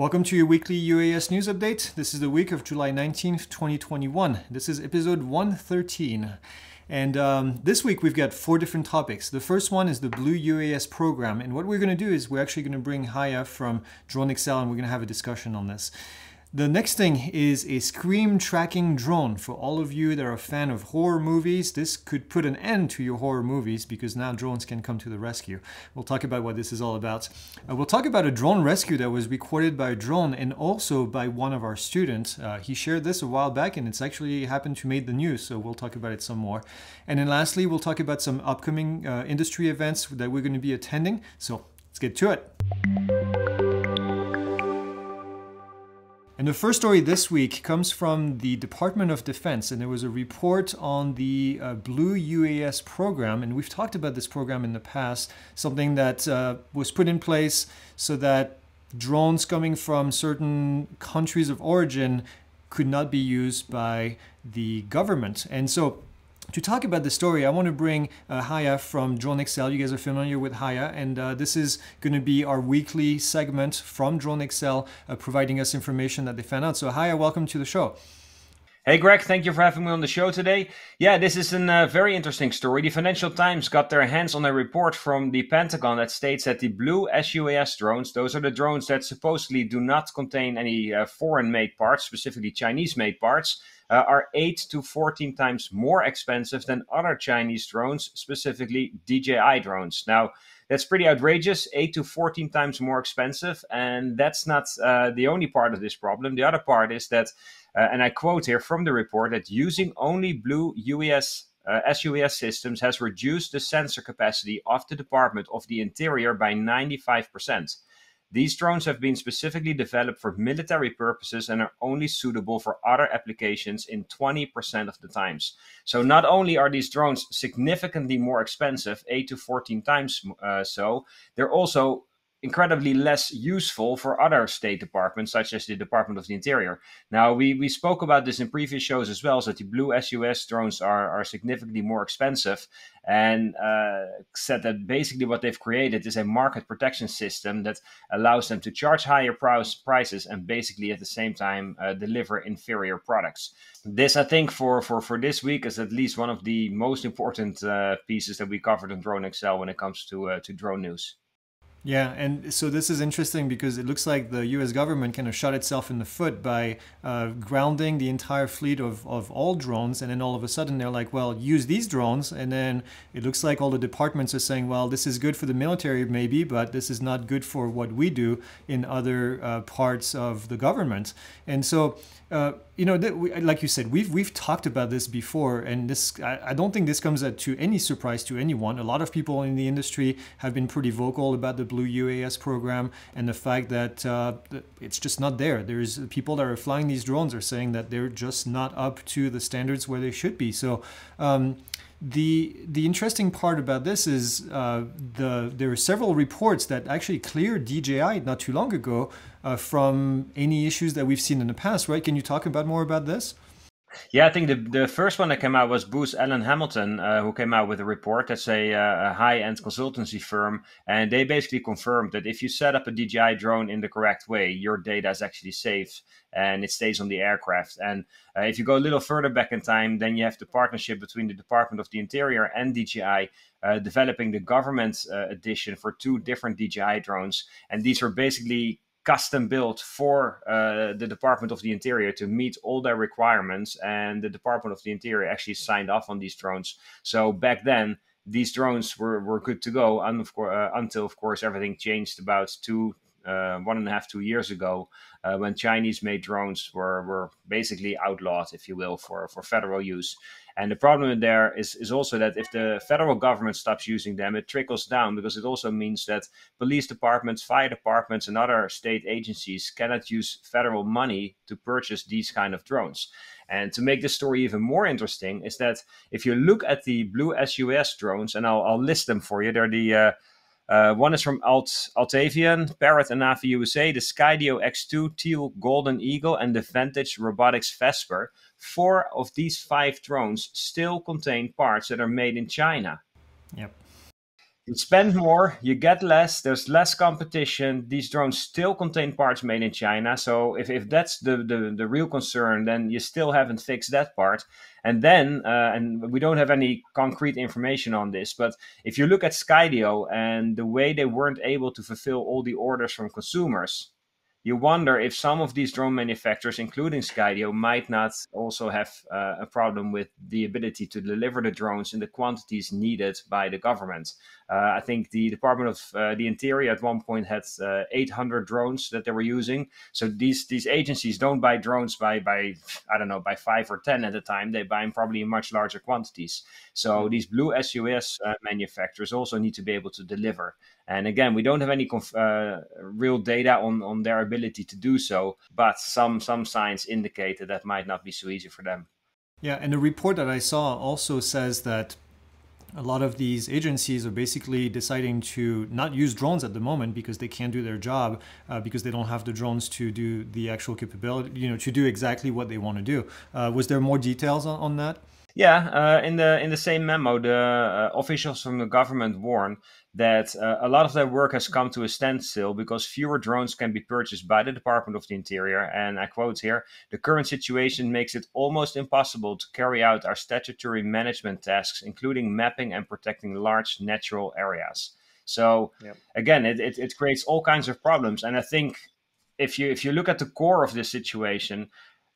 Welcome to your weekly UAS news update. This is the week of July 19th, 2021. This is episode 113. And this week we've got four different topics. The first one is the Blue UAS program. And what we're going to do is we're actually going to bring Haya from DroneXL and we're going to have a discussion on this. The next thing is a scream tracking drone. For all of you that are a fan of horror movies, this could put an end to your horror movies because now drones can come to the rescue. We'll talk about what this is all about. We'll talk about a drone rescue that was recorded by a drone and also by one of our students. He shared this a while back and it's actually happened to make the news, so we'll talk about it some more. And then lastly, we'll talk about some upcoming industry events that we're going to be attending. So let's get to it. And the first story this week comes from the Department of Defense, and there was a report on the Blue UAS program, and we've talked about this program in the past, something that was put in place so that drones coming from certain countries of origin could not be used by the government. And so to talk about the story, I want to bring Haya from DroneXL. You guys are familiar with Haya, and this is going to be our weekly segment from DroneXL, providing us information that they found out. So Haya, welcome to the show. Hey Greg, thank you for having me on the show today. Yeah, this is a very interesting story. The Financial Times got their hands on a report from the Pentagon that states that the blue SUAS drones, those are the drones that supposedly do not contain any foreign-made parts, specifically Chinese-made parts, are 8 to 14 times more expensive than other Chinese drones, specifically DJI drones. Now, that's pretty outrageous, 8 to 14 times more expensive, and that's not the only part of this problem. The other part is that, and I quote here from the report, that using only blue UAS SUAS systems has reduced the sensor capacity of the Department of the Interior by 95%. These drones have been specifically developed for military purposes and are only suitable for other applications in 20% of the times. So not only are these drones significantly more expensive, 8 to 14 times so, they're also incredibly less useful for other state departments, such as the Department of the Interior. Now, we spoke about this in previous shows as well, so the blue SUAS drones are significantly more expensive, and said that basically what they've created is a market protection system that allows them to charge higher prices and basically at the same time deliver inferior products. This, I think, for this week is at least one of the most important pieces that we covered on DroneXL when it comes to drone news. Yeah, and so this is interesting because it looks like the U.S. government kind of shot itself in the foot by grounding the entire fleet of all drones, and then all of a sudden they're like, well, use these drones, and then it looks like all the departments are saying, well, this is good for the military maybe, but this is not good for what we do in other parts of the government. And so you know, like you said, we've talked about this before, and this I don't think this comes to any surprise to anyone. A lot of people in the industry have been pretty vocal about the Blue UAS program and the fact that it's just not there. There's people that are flying these drones are saying that they're just not up to the standards where they should be. So the interesting part about this is there are several reports that actually cleared DJI not too long ago from any issues that we've seen in the past, right? Can you talk about more about this? Yeah, I think the first one that came out was Booz Allen Hamilton, who came out with a report. That's a high-end consultancy firm, and they basically confirmed that if you set up a DJI drone in the correct way, your data is actually saved and it stays on the aircraft. And if you go a little further back in time, then you have the partnership between the Department of the Interior and DJI developing the government edition for two different DJI drones, and these were basically custom built for the Department of the Interior to meet all their requirements, and the Department of the Interior actually signed off on these drones. So back then, these drones were good to go, and of course, until, of course, everything changed about 1.5 to 2 years ago, when Chinese-made drones were basically outlawed, if you will, for federal use. And the problem there is also that if the federal government stops using them, it trickles down, because it also means that police departments, fire departments, and other state agencies cannot use federal money to purchase these kind of drones. And to make this story even more interesting is that if you look at the blue SUAS drones, and I'll list them for you, they're the one is from Altavian, Parrot, Anafi USA, the Skydio X2 Teal, Golden Eagle, and the Vantage Robotics Vesper. 4 of these 5 drones still contain parts that are made in China. Yep. You spend more, you get less, there's less competition. These drones still contain parts made in China. So if that's the real concern, then you still haven't fixed that part. And then, and we don't have any concrete information on this, but if you look at Skydio and the way they weren't able to fulfill all the orders from consumers, you wonder if some of these drone manufacturers, including Skydio, might not also have a problem with the ability to deliver the drones in the quantities needed by the government. I think the Department of the Interior at one point had 800 drones that they were using. So these agencies don't buy drones by I don't know, by 5 or 10 at a time. They buy them probably in much larger quantities. So these Blue UAS manufacturers also need to be able to deliver. And again, we don't have any real data on their ability to do so, but some signs indicate that that might not be so easy for them. Yeah, and the report that I saw also says that a lot of these agencies are basically deciding to not use drones at the moment because they can't do their job, because they don't have the drones to do the actual capability, you know, to do exactly what they want to do. Was there more details on that? Yeah, in the same memo, the officials from the government warn that a lot of their work has come to a standstill because fewer drones can be purchased by the Department of the Interior. And I quote here, "The current situation makes it almost impossible to carry out our statutory management tasks, including mapping and protecting large natural areas." So yep. Again, it creates all kinds of problems. And I think if you look at the core of this situation,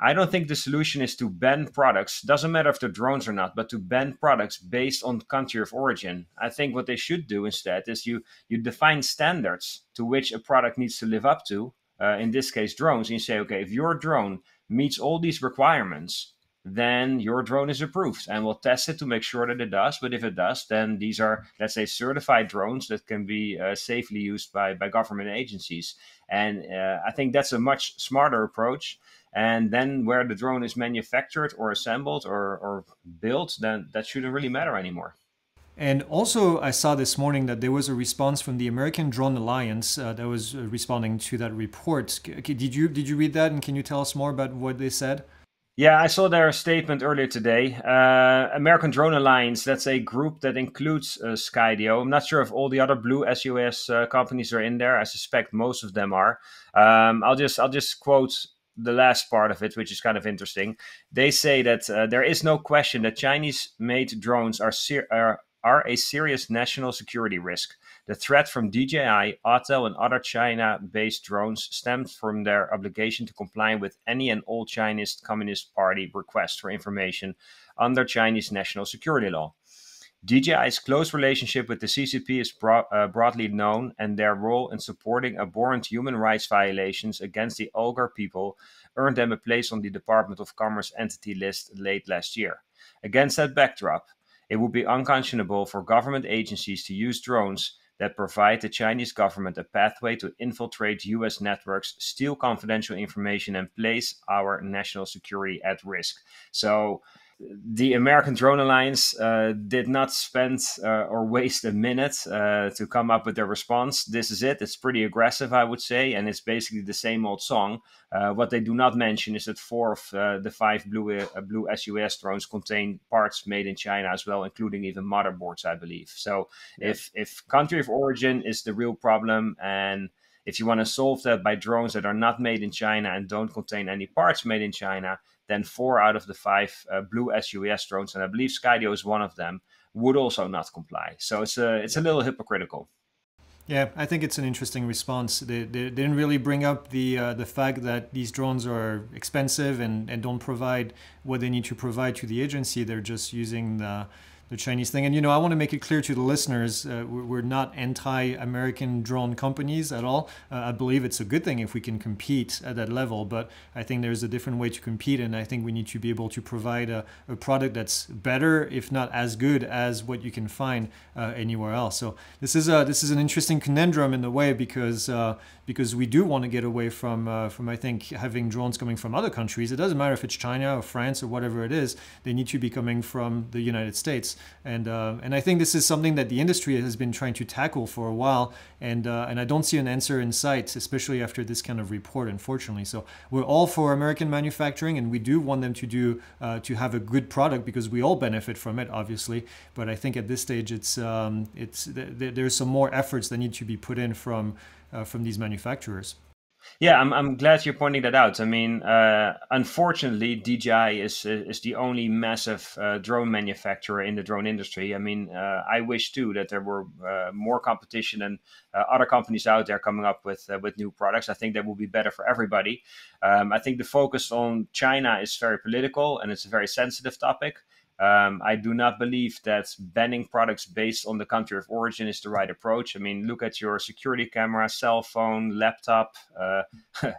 I don't think the solution is to ban products, doesn't matter if they're drones or not, but to ban products based on country of origin. I think what they should do instead is you define standards to which a product needs to live up to, in this case drones, and you say, okay, if your drone meets all these requirements, then your drone is approved and we'll test it to make sure that it does. But if it does, then these are, let's say, certified drones that can be safely used by government agencies. And I think that's a much smarter approach. And then where the drone is manufactured or assembled or built, then that shouldn't really matter anymore. And also, I saw this morning that there was a response from the American Drone Alliance that was responding to that report. Did you read that? And can you tell us more about what they said? Yeah, I saw their statement earlier today. American Drone Alliance, that's a group that includes Skydio. I'm not sure if all the other Blue UAS companies are in there. I suspect most of them are. I'll just quote the last part of it, which is kind of interesting. They say that there is no question that Chinese-made drones are a serious national security risk. The threat from DJI, Autel, and other China-based drones stems from their obligation to comply with any and all Chinese Communist Party requests for information under Chinese national security law. DJI's close relationship with the CCP is broadly known, and their role in supporting abhorrent human rights violations against the Uighur people earned them a place on the Department of Commerce entity list late last year. Against that backdrop, it would be unconscionable for government agencies to use drones that provide the Chinese government a pathway to infiltrate U.S. networks, steal confidential information, and place our national security at risk. So the American Drone Alliance did not spend or waste a minute to come up with their response. This is it. It's pretty aggressive, I would say, and it's basically the same old song. What they do not mention is that 4 of the 5 blue UAS drones contain parts made in China as well, including even motherboards, I believe. So yeah. If country of origin is the real problem, and if you want to solve that by drones that are not made in China and don't contain any parts made in China, then 4 out of the 5 Blue UAS drones, and I believe Skydio is one of them, would also not comply. So it's a little hypocritical. Yeah, I think it's an interesting response. They didn't really bring up the fact that these drones are expensive and don't provide what they need to provide to the agency. They're just using the Chinese thing. And, you know, I want to make it clear to the listeners, we're not anti-American drone companies at all. I believe it's a good thing if we can compete at that level, but I think there's a different way to compete. And I think we need to be able to provide a product that's better, if not as good as what you can find anywhere else. So this is an interesting conundrum in a way, because we do want to get away from I think, having drones coming from other countries. It doesn't matter if it's China or France or whatever it is, they need to be coming from the United States. And I think this is something that the industry has been trying to tackle for a while, and I don't see an answer in sight, especially after this kind of report, unfortunately. So we're all for American manufacturing, and we do want them to do to have a good product, because we all benefit from it, obviously. But I think at this stage, there's some more efforts that need to be put in from these manufacturers. Yeah, I'm glad you're pointing that out. I mean, unfortunately, DJI is the only massive drone manufacturer in the drone industry. I mean, I wish too that there were more competition and other companies out there coming up with new products. I think that will be better for everybody. I think the focus on China is very political, and it's a very sensitive topic. I do not believe that banning products based on the country of origin is the right approach. I mean, look at your security camera, cell phone, laptop,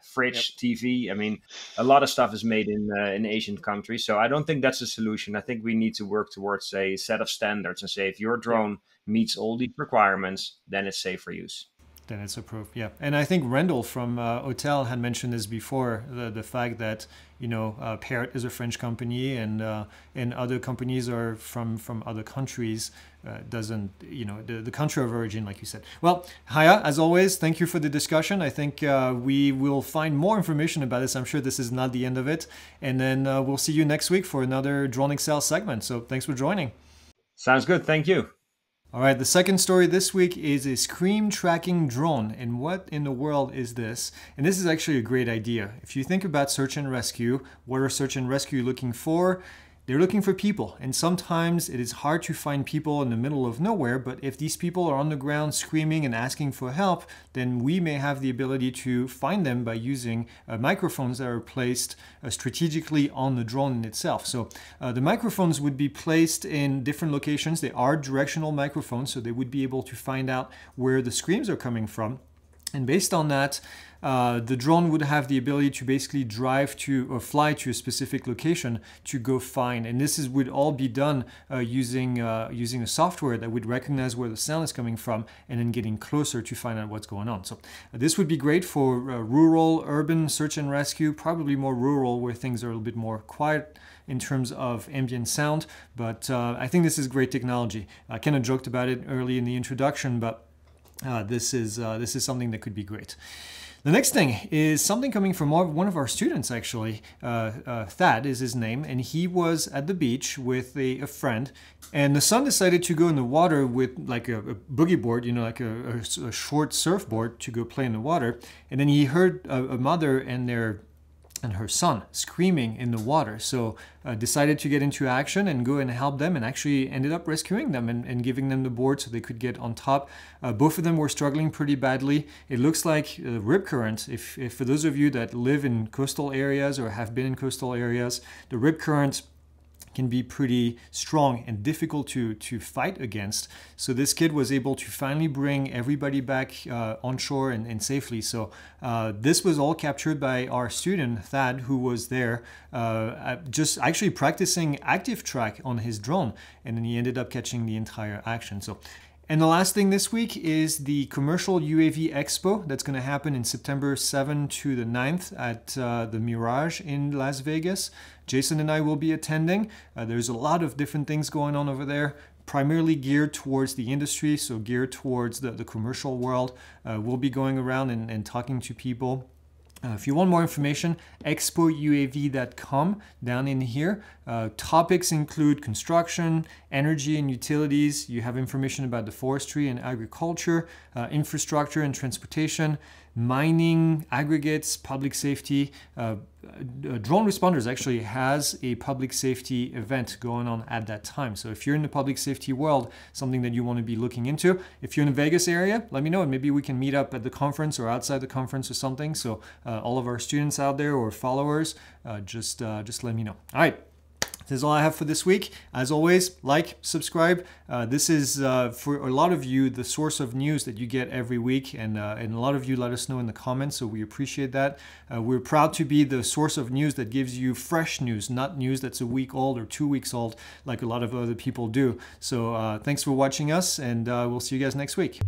fridge, yep. TV. I mean, a lot of stuff is made in Asian countries. So I don't think that's a solution. I think we need to work towards a set of standards and say, if your drone meets all these requirements, then it's safe for use. Then it's approved, yeah. And I think Rendell from Autel had mentioned this before, the fact that, you know, Parrot is a French company, and other companies are from other countries. Doesn't, you know, the country of origin, like you said. Well, Haya, as always, thank you for the discussion. I think we will find more information about this. I'm sure this is not the end of it. And then we'll see you next week for another DroneXL segment. So thanks for joining. Sounds good. Thank you. All right, the second story this week is a scream tracking drone. And what in the world is this? And this is actually a great idea. If you think about search and rescue, what are search and rescue looking for? They're looking for people. And sometimes it is hard to find people in the middle of nowhere. But if these people are on the ground screaming and asking for help, then we may have the ability to find them by using microphones that are placed strategically on the drone in itself. So the microphones would be placed in different locations. They are directional microphones, so they would be able to find out where the screams are coming from. And based on that, the drone would have the ability to basically drive to or fly to a specific location to go find. And this would all be done using a software that would recognize where the sound is coming from and then getting closer to find out what's going on. So this would be great for rural, urban search and rescue, probably more rural where things are a little bit more quiet in terms of ambient sound. But I think this is great technology. I kind of joked about it early in the introduction, but this is something that could be great. The next thing is something coming from one of our students, actually. Thad is his name, and he was at the beach with a friend, and the son decided to go in the water with like a boogie board, you know, like a short surfboard to go play in the water. And then he heard a mother and her son screaming in the water, so decided to get into action and go and help them, and actually ended up rescuing them and giving them the board so they could get on top. Both of them were struggling pretty badly. It looks like rip current. If for those of you that live in coastal areas or have been in coastal areas, the rip current can be pretty strong and difficult to fight against. So this kid was able to finally bring everybody back onshore and safely. So this was all captured by our student, Thad, who was there just actually practicing active track on his drone. And then he ended up catching the entire action. So. And the last thing this week is the Commercial UAV Expo that's going to happen in September 7 to the 9th at the Mirage in Las Vegas. Jason and I will be attending. There's a lot of different things going on over there, primarily geared towards the industry, so geared towards the commercial world. We'll be going around and talking to people. If you want more information, expouav.com down in here. Topics include construction, energy and utilities. You have information about the forestry and agriculture, infrastructure and transportation, mining, aggregates, public safety. Drone Responders actually has a public safety event going on at that time. So if you're in the public safety world, something that you want to be looking into. If you're in the Vegas area, let me know, and maybe we can meet up at the conference or outside the conference or something. So all of our students out there or followers, just let me know. All right. This is all I have for this week. As always, like, subscribe. This is, for a lot of you, the source of news that you get every week. And a lot of you let us know in the comments, so we appreciate that. We're proud to be the source of news that gives you fresh news, not news that's a week old or 2 weeks old, like a lot of other people do. So thanks for watching us, and we'll see you guys next week.